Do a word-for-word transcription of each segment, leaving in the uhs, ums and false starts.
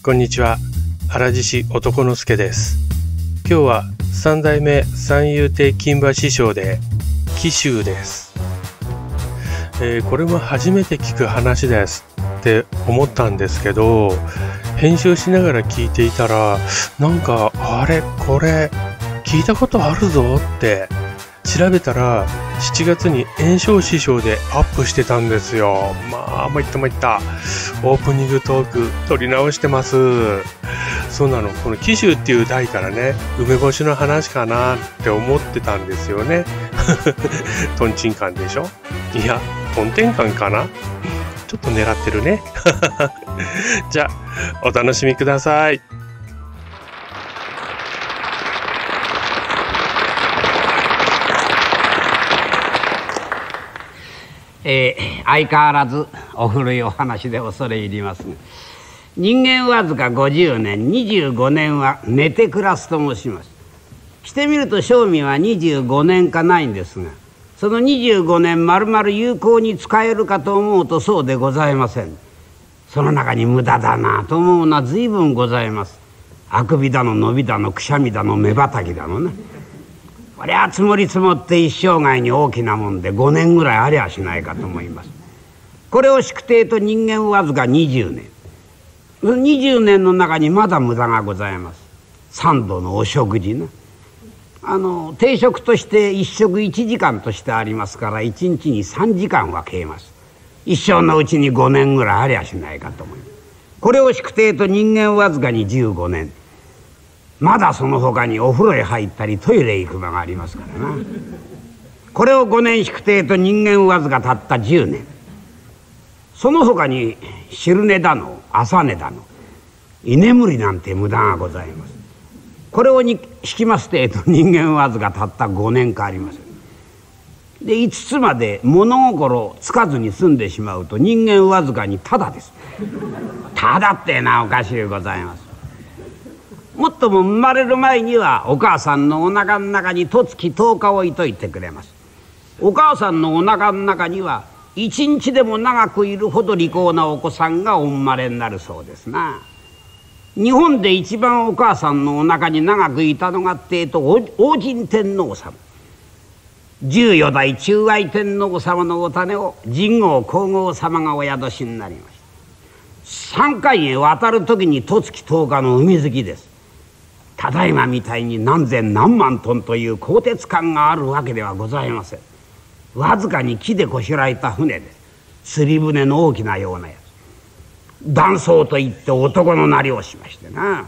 こんにちは、原獅子男之助です。今日は三代目三遊亭金馬師匠で紀州です。えー、これも初めて聞く話ですって思ったんですけど、編集しながら聞いていたらなんかあれこれ聞いたことあるぞって調べたら、しちがつに圓生師匠でアップしてたんですよ。まあ参った参った、オープニングトーク撮り直してます。そうなの、この紀州っていう題からね、梅干しの話かなって思ってたんですよね。トンチンカンでしょ、いやトンテンカンかな、ちょっと狙ってるね。じゃあお楽しみください。えー、相変わらずお古いお話で恐れ入りますが、人間わずかごじゅうねん、にじゅうごねんは寝て暮らすと申します。してみると正味はにじゅうごねんかないんですが、そのにじゅうごねんまるまる有効に使えるかと思うとそうでございません。その中に無駄だなと思うのは随分ございます。あくびだの伸びだのくしゃみだの目ばたきだのね。これは積もり積もって一生涯に大きなもんでごねんぐらいありゃしないかと思います。これを宿定と人間わずかにじゅうねん、にじゅうねんの中にまだ無駄がございます。三度のお食事な、あの定食として一食いちじかんとしてありますから、いちにちにさんじかんは消えます。一生のうちにごねんぐらいありゃしないかと思います。これを宿定と人間わずかにじゅうごねん、まだその他にお風呂へ入ったりトイレへ行く間がありますからな。これをごねん宿定と人間わずかたったじゅうねん、その他に昼寝だの朝寝だの居眠りなんて無駄がございます。これをに引きますてと人間わずかたったごねんかあります。でいつつまで物心つかずに済んでしまうと人間わずかにただです。ただってなおかしいございます。もっとも生まれる前にはお母さんのお腹の中に十月十日置いといてくれます。お母さんのお腹の中には一日でも長くいるほど利口なお子さんがお生まれになるそうですな。日本で一番お母さんのお腹に長くいたのがってえと応神天皇様、十四代中愛天皇様のお種を神皇皇后様がお宿しになりました。さんかいへ渡る時に十月十日の海月です。ただいまみたいに何千何万トンという鋼鉄艦があるわけではございません。わずかに木でこしらえた船です。釣り船の大きなようなやつ、断層といって男のなりをしましてな。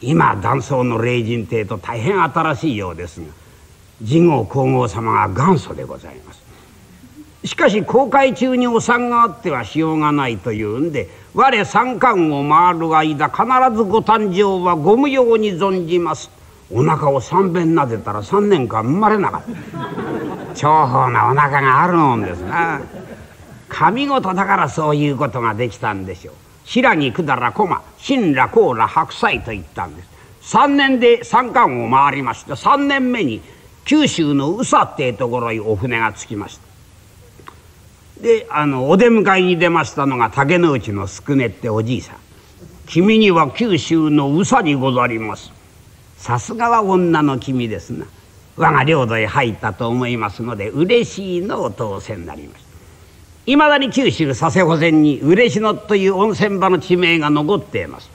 今断層の霊人艇と大変新しいようですが、神皇皇后様が元祖でございます。しかし航海中にお産があってはしようがないというんで、我三冠を回る間必ずご誕生はご無用に存じます。お腹を三遍なでたらさんねんかん生まれなかった。重宝なお腹があるもんですな。神事だからそういうことができたんでしょう。白木百済駒新羅高羅白菜と言ったんです。さんねんで三冠を回りまして、さんねんめに九州の宇佐ってところにお船が着きました。であのお出迎えに出ましたのが竹之内の宿根っておじいさん。君には九州の宇佐にござります。さすがは女の君ですな。我が領土へ入ったと思いますので嬉しいのを当選になりました。いまだに九州佐世保線に嬉野という温泉場の地名が残っています。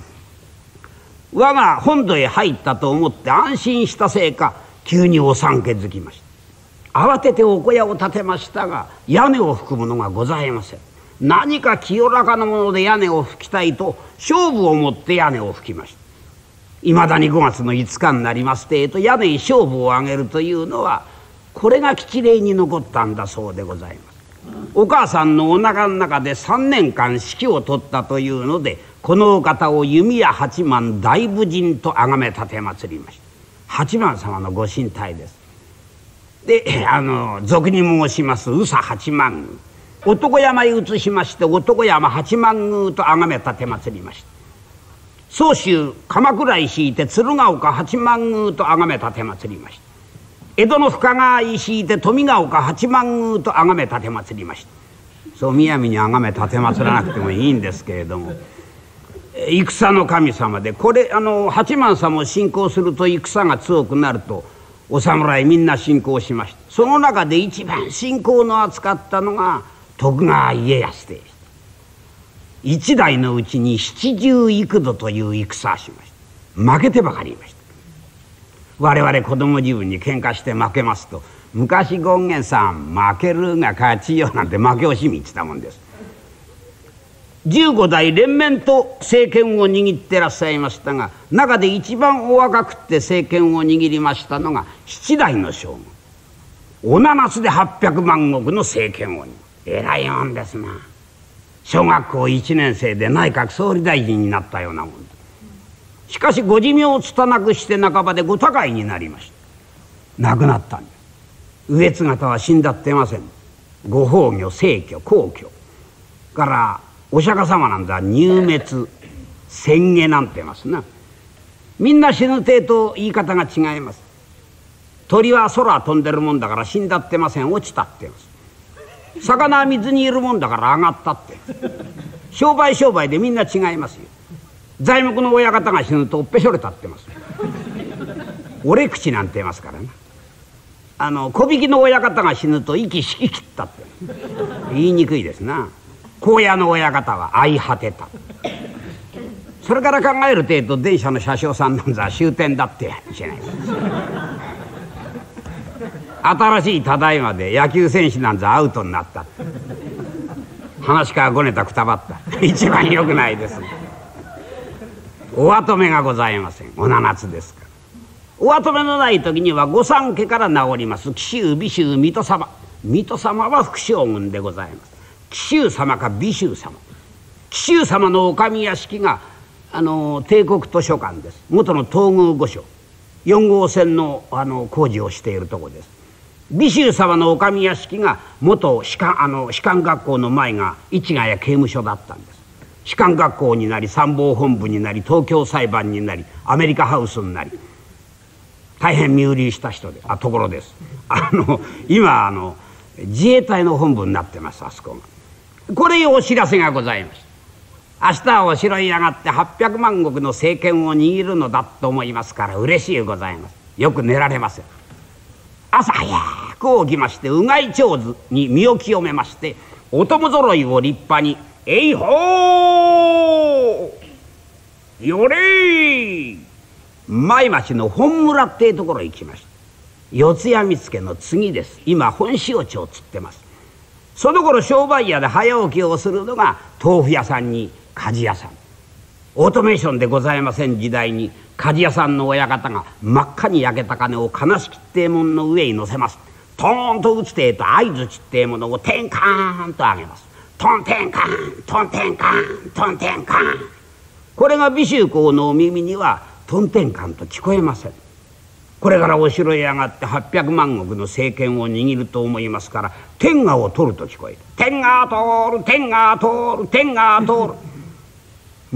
我が本土へ入ったと思って安心したせいか急にお産気づきました。慌ててお小屋を建てましたが屋根を拭くものがございません。何か清らかなもので屋根を拭きたいと勝負を持って屋根を拭きました。いまだにごがつのいつかになりますてえと屋根に勝負をあげるというのはこれが吉例に残ったんだそうでございます。お母さんのお腹の中でさんねんかん指揮を取ったというので、このお方を弓矢八幡大武神と崇め立て祭りました。八幡様のご神体です。であの俗に申します宇佐八幡宮、男山へ移しまして男山八幡宮と崇めたてまつりました。宗州鎌倉へ敷いて鶴岡八幡宮と崇めたてまつりました。江戸の深川へ敷いて富岡八幡宮と崇めたてまつりました。そう、みやみに崇めたてまつらなくてもいいんですけれども戦の神様で、これあの八幡様を信仰すると戦が強くなるとお侍みんな信仰しました。その中で一番信仰の厚かったのが徳川家康でした。一代のうちに七十幾度という戦をしました。負けてばかりいました。我々子供自分に喧嘩して負けますと、昔権現さん負けるが勝ちよなんて負け惜しみ言ってたもんです。じゅうご代連綿と政権を握ってらっしゃいましたが、中で一番お若くって政権を握りましたのが七代の将軍、お七つではっぴゃくまんごくの政権を握る偉いもんですな。小学校いちねん生で内閣総理大臣になったようなもんです。しかしご寿命をつたなくして半ばでご他界になりました。亡くなったんです。上津方は死んだってません。ご崩御、逝去、皇居からお釈迦様なんだ入滅、宣言なんて言いますな。みんな死ぬてえと言い方が違います。鳥は空飛んでるもんだから死んだってません、落ちたって言います。魚は水にいるもんだから上がったって。商売商売でみんな違いますよ。材木の親方が死ぬとおっぺしょれたってます。俺口なんて言いますからね。あの小引きの親方が死ぬと息しききったって言いにくいですな。高野の親方は相果てた。それから考える程度電車の車掌さんなんざ終点だってしない。新しいただいまで野球選手なんざアウトになった。話からごねたくたばった。一番良くないです。お跡目がございません。お七つですから。お跡目のない時には御三家から治ります。紀州、美州、水戸様。水戸様は副将軍でございます。紀州様か美州様。紀州様のお上屋敷があの帝国図書館です。元の東宮御所よん号線 の, あの工事をしているところです。美州様のお上屋敷が元士官あの士官学校の前が市ヶ谷刑務所だったんです。士官学校になり、参謀本部になり、東京裁判になり、アメリカハウスになり、大変身売りした人であところです。あの今あの自衛隊の本部になってます、あそこが。これよお知らせがございました。明日はお城に上がってはっぴゃくまんごくの政権を握るのだと思いますから、嬉しいございます。よく寝られません。朝早く起きまして、うがい上手に身を清めまして、お供ぞろいを立派に「えいほーよれい!」前町の本村ってところへ行きました。四谷見附の次です。今本塩町を釣ってます。その頃商売屋で早起きをするのが豆腐屋さんに鍛冶屋さん。オートメーションでございません時代に、鍛冶屋さんの親方が真っ赤に焼けた金を悲しきって門の上に乗せます。トーンと打つてえと相づちってえものをテンカーンと上げます。トンテンカーントンテンカーントンテンカーン。これが美州公のお耳にはトンテンカンと聞こえません。これからお城へ上がってはっぴゃくまんごくの政権を握ると思いますから、天下を取ると聞こえる。天下取る天下取る天下取る。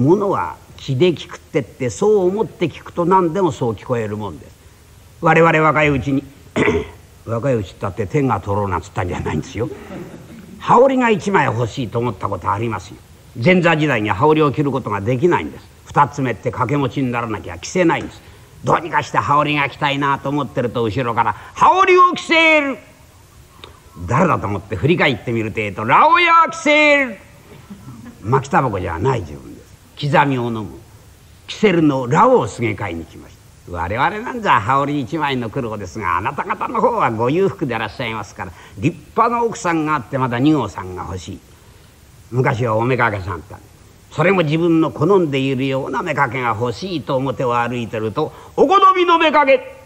ものは気で聞くってってそう思って聞くと何でもそう聞こえるもんです。我々若いうちに若いうちだって天下取ろうなんつったんじゃないんですよ。羽織が一枚欲しいと思ったことありますよ。前座時代に羽織を着ることができないんです。二つ目って掛け持ちにならなきゃ着せないんです。どうにかして羽織が着たいなと思ってると、後ろから「羽織を着せる!」誰だと思って振り返ってみるてえと「ラオヤ着せる!」巻きタバコじゃない自分です。刻みを飲む着せるのラオをすげ替えに来ました。我々なんざ羽織一枚の苦労ですが、あなた方の方はご裕福でいらっしゃいますから立派な奥さんがあって、まだ二号さんが欲しい。昔はおめかけさんだった。それも自分の好んでいるような目かけが欲しいと表を歩いてると「お好みの目かけ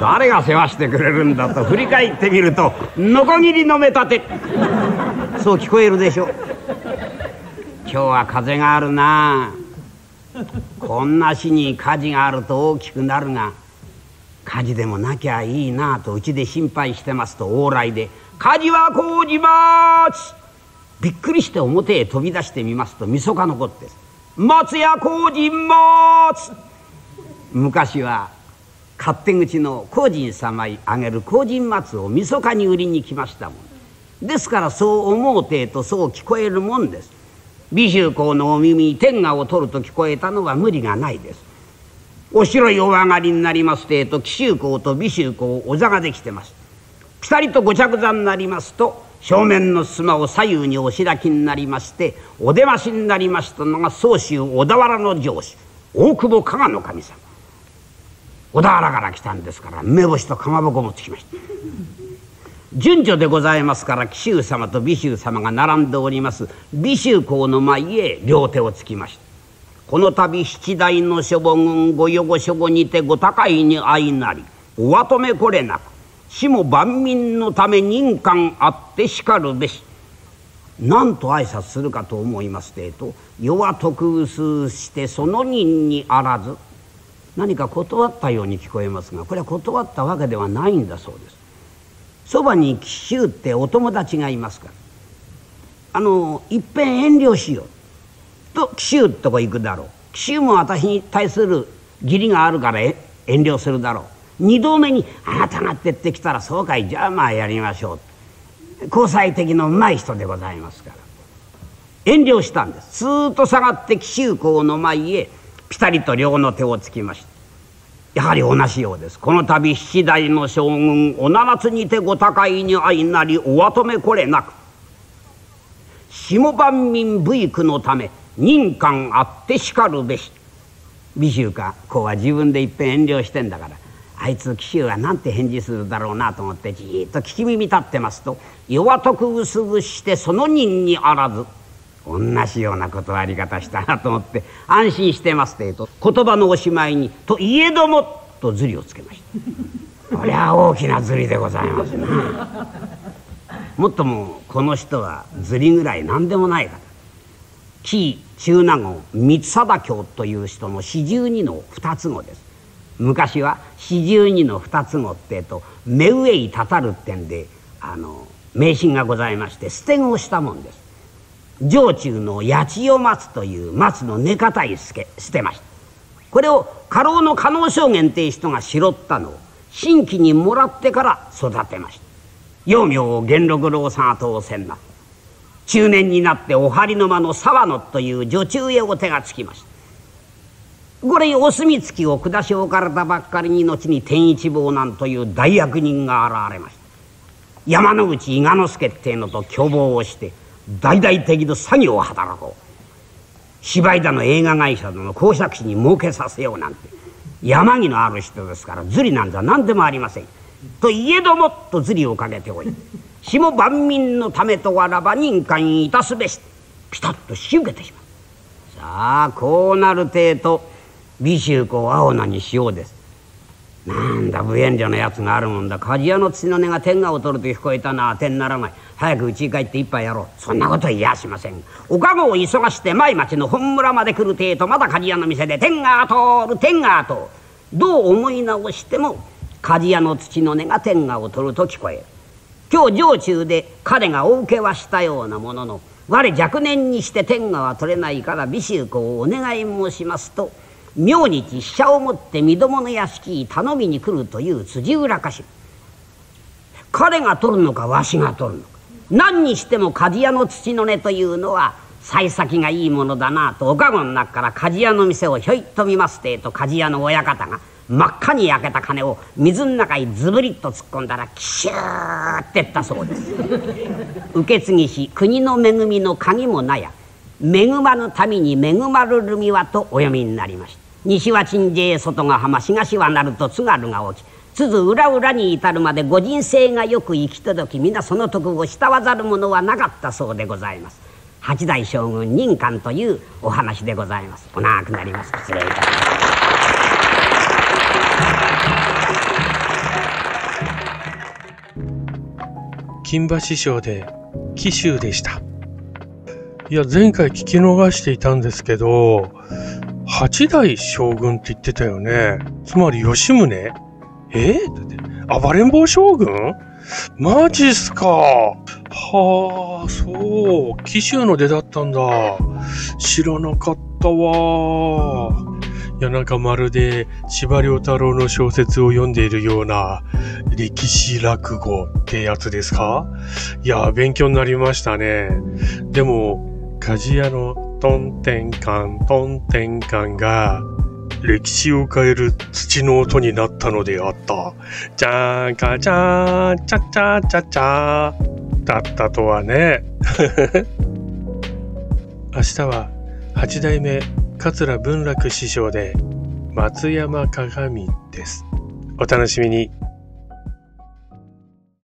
誰が世話してくれるんだ」と振り返ってみると「のこぎりの目立て」そう聞こえるでしょう。今日は風があるなあ。こんな市に火事があると大きくなるが、火事でもなきゃいいなあとうちで心配してますと往来で「火事は工事町!」びっくりして表へ飛び出してみますと、みそかのこって松屋工人松。昔は勝手口の工人様へあげる工人松をみそかに売りに来ましたもんですから、そう思うてえとそう聞こえるもんです。美州公のお耳に天下を取ると聞こえたのは無理がないです。お白いお上がりになりますてえと紀州公と美州公お座ができてます。ぴたりとご着座になりますと正面の襖を左右にお開きになりましてお出ましになりましたのが宗主小田原の城主大久保加賀の神様。小田原から来たんですから梅干しとかまぼこ持ってきました。順序でございますから紀州様と美州様が並んでおります美州公の前へ両手をつきました。この度七代の諸母軍御余御諸母にてご高いに相なりお求めこれなく死も万民のため任官あってしかるべし。なんと挨拶するかと思いますてえと世は徳薄してその任にあらず、何か断ったように聞こえますがこれは断ったわけではないんだそうです。そばに紀州ってお友達がいますからあのいっぺん遠慮しようと紀州ってとこ行くだろう。紀州も私に対する義理があるから遠慮するだろう。二度目にあなたがってってきたらそうかい、じゃあまあやりましょう。交際的のうまい人でございますから遠慮したんです。スーッと下がって紀州公の前へピタリと両の手をつきました。やはり同じようです。この度七代の将軍お七つにてご高いに相なりお求めこれなく下万民侮辱のため任官あってしかるべし。美州か公は自分でいっぺん遠慮してんだからあいつ紀州はなんて返事するだろうなと思ってじーっと聞き耳立ってますと弱徳薄々してその任にあらず。同じような断り方したなと思って安心してますてと言葉のおしまいに「といえども」とずりをつけました。これは大きなずりでございますね。もっともこの人はずりぐらい何でもないから紀伊中納言光貞卿という人の四十二の二つ子です。昔は四十二の二つ子ってと目上いたたるってんであの迷信がございまして捨て子をしたもんです。城中の八千代松という松の根堅い捨てました。これを家老の加納将元っていう人が拾ったのを新規にもらってから育てました。幼名を元六郎さん後をせんな中年になってお針の間の沢野という女中へお手がつきました。これにお墨付きを下し置かれたばっかりに後に天一坊なんという大役人が現れました。山之内伊賀之助っていうのと共謀をして大々的な詐欺を働こう、芝居だの映画会社だの公爵士に儲けさせようなんて山木のある人ですからずりなんざ何でもありませんといえどもとずりをかけておいて下万民のためとわらば任官いたすべしピタッと仕受けてしまう。さあこうなる程度美州公青菜にしようです。なんだ無縁者のやつがあるもんだ。鍛冶屋の土の根が天下を取ると聞こえたな、当てにならない。早くうちに帰って一杯やろう。そんなこと言いやしません。お駕籠を急がして前町の本村まで来るてえとまだ鍛冶屋の店で天下を取る天下を取る。どう思い直しても鍛冶屋の土の根が天下を取ると聞こえる。今日城中で彼がお受けはしたようなものの我若年にして天下は取れないから美州公をお願い申しますと明日飛車を持って身どもの屋敷に頼みに来るという辻浦家臣。彼が取るのかわしが取るのか何にしても鍛冶屋の土の根というのは幸先がいいものだなとお駕籠の中から鍛冶屋の店をひょいっと見ますてえと鍛冶屋の親方が真っ赤に焼けた金を水の中にズブリッと突っ込んだらキシューってったそうです。受継ぎし国の恵みの鍵もなや恵まぬ民に恵まるるみはとお読みになりました。西は鎮西外が浜東は鳴門津軽が起きつづ裏々に至るまでご人生がよく行き届き皆その徳を慕わざる者はなかったそうでございます。八代将軍任官というお話でございます。お長くなります。失礼いたします。金馬師匠で紀州でした。いや前回聞き逃していたんですけど八代将軍って言ってたよね。つまり吉宗えー、だって暴れん坊将軍マジっすか。はあそう紀州の出だったんだ。知らなかったわ。いやなんかまるで司馬太郎の小説を読んでいるような歴史落語ってやつですか。いや勉強になりましたね。でも鍛冶屋のトンテンカントンテンカンが歴史を変える土の音になったのであった。チャーカチャーチャチャチャチャーだったとはね。明日は八代目桂文楽師匠で松山鏡です。お楽しみに。